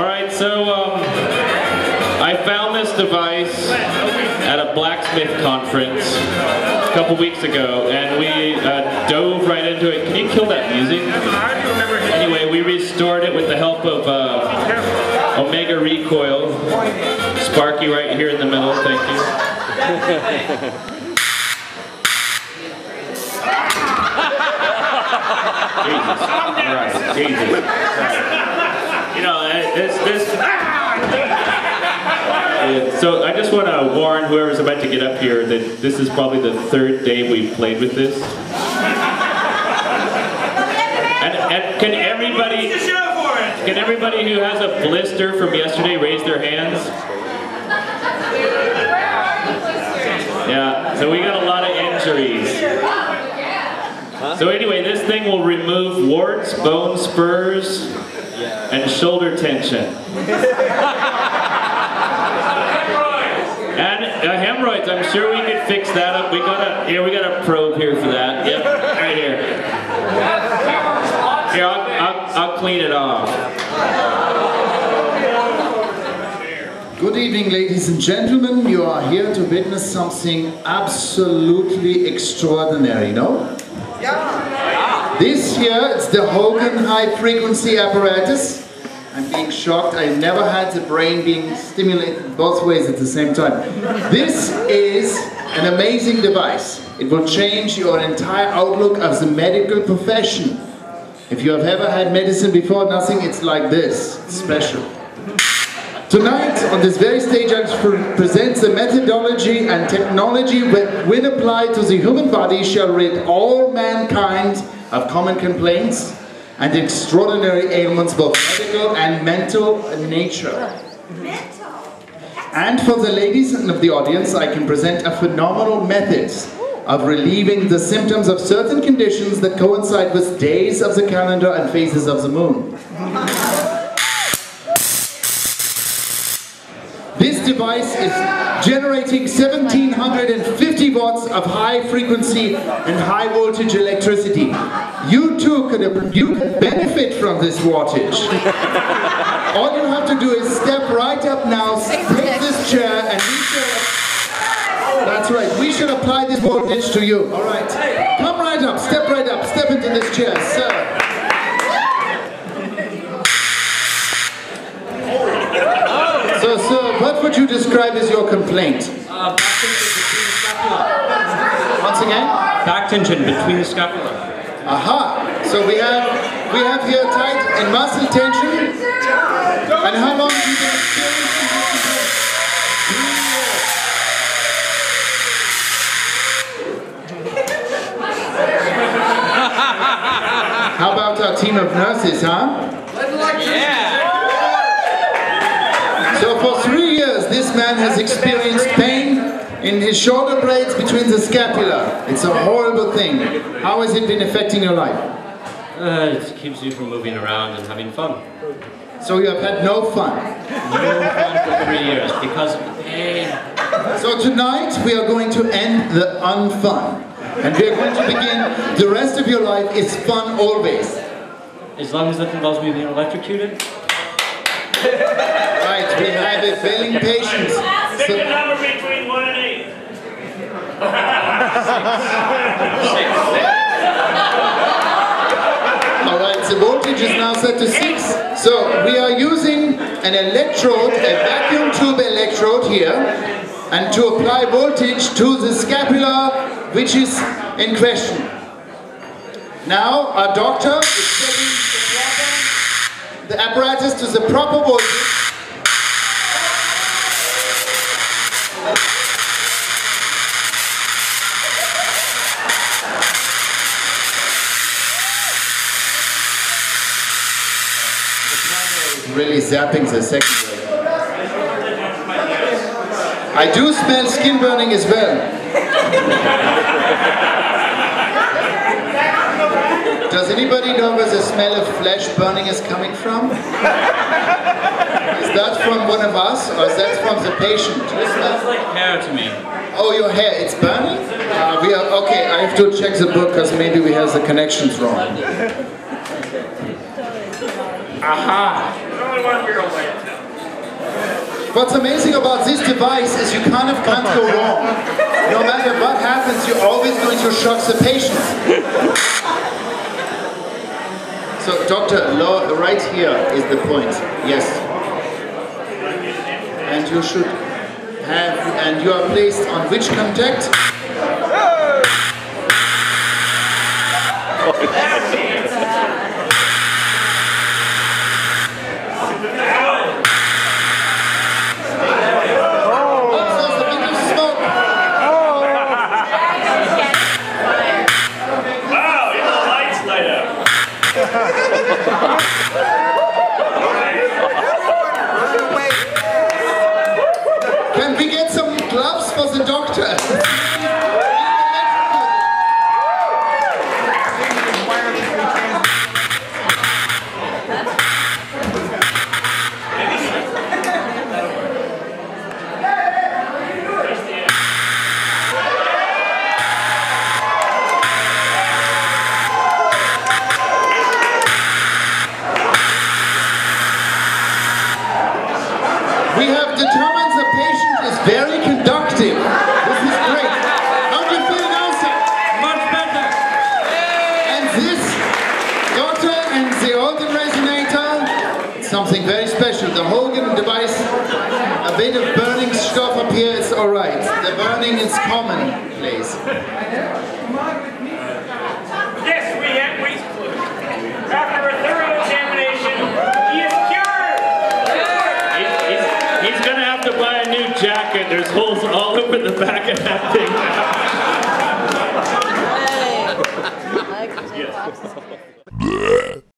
Alright, so I found this device at a blacksmith conference a couple weeks ago, and we dove right into it. Can you kill that music? Anyway, we restored it with the help of Omega Recoil. Sparky right here in the middle, thank you. Jesus. Right. Jesus. Right. You know, it's this. So I just want to warn whoever's about to get up here that this is probably the third day we've played with this. And can everybody who has a blister from yesterday raise their hands? Yeah. So we got a lot of injuries. So anyway, this thing will remove warts, bone spurs, and shoulder tension. And hemorrhoids, I'm sure we could fix that up. We got a probe here for that. Yep, right here. Here, I'll clean it off. Good evening, ladies and gentlemen. You are here to witness something absolutely extraordinary, no? Yeah. This year it's the Hogan High Frequency Apparatus. I'm being shocked, I never had the brain being stimulated both ways at the same time. This is an amazing device. It will change your entire outlook of the medical profession. If you have ever had medicine before, nothing, it's like this. It's special. Tonight, on this very stage, I present the methodology and technology that, when applied to the human body, shall rid all mankind of common complaints and extraordinary ailments, both medical and mental in nature. Mental. And for the ladies of the audience, I can present a phenomenal method of relieving the symptoms of certain conditions that coincide with days of the calendar and phases of the moon. This device is generating 1750 watts of high frequency and high voltage electricity. You too could benefit from this wattage. All you have to do is step right up now, take this chair, and we should, that's right, we should apply this voltage to you. All right, come right up, step into this chair, sir. What would you describe as your complaint? Back tension between the scapula. Once again? Back tension between the scapula. Aha! So we have here tight and muscle tension. And how long have you been experiencing this? 3 years. How about our team of nurses, huh? Yeah! So for 3 years, this man has experienced pain in his shoulder blades between the scapula. It's a horrible thing. How has it been affecting your life? It keeps you from moving around and having fun. So you have had no fun? No fun for 3 years because of the pain. So tonight, we are going to end the unfun. And we are going to begin, the rest of your life is fun always. As long as it involves me being electrocuted. Right, we have a failing patient. Pick a number between 1 and 8. 6. Alright, the voltage is now set to 6. So we are using an electrode, a vacuum tube electrode here, and to apply voltage to the scapula, which is in question. Now our doctor is setting the apparatus to the proper voltage. The primary is really zapping the secondary. I do smell skin burning as well. Does anybody know where the smell of flesh burning is coming from? Is that from one of us, or is that from the patient? It smells like hair to me. Oh, your hair, it's burning? We are, okay, I have to check the book, because maybe we have the connections wrong. Aha! What's amazing about this device is you kind of can't go wrong. No matter what happens, you're always going to shock the patient. So, Doctor, right here is the point. Yes. And you should have, and you are placed on which contact? Can we get some gloves for the doctor? We have determined the patient is very conductive. This is great. How do you feel now, sir? Much better. And this, doctor, and the organ resonator, something very special. The Hogan device, a bit of burning stuff up here is all right. The burning is commonplace. Yes, we have. After a thorough examination. He's gonna have to buy a new jacket. There's holes all over the back of that thing.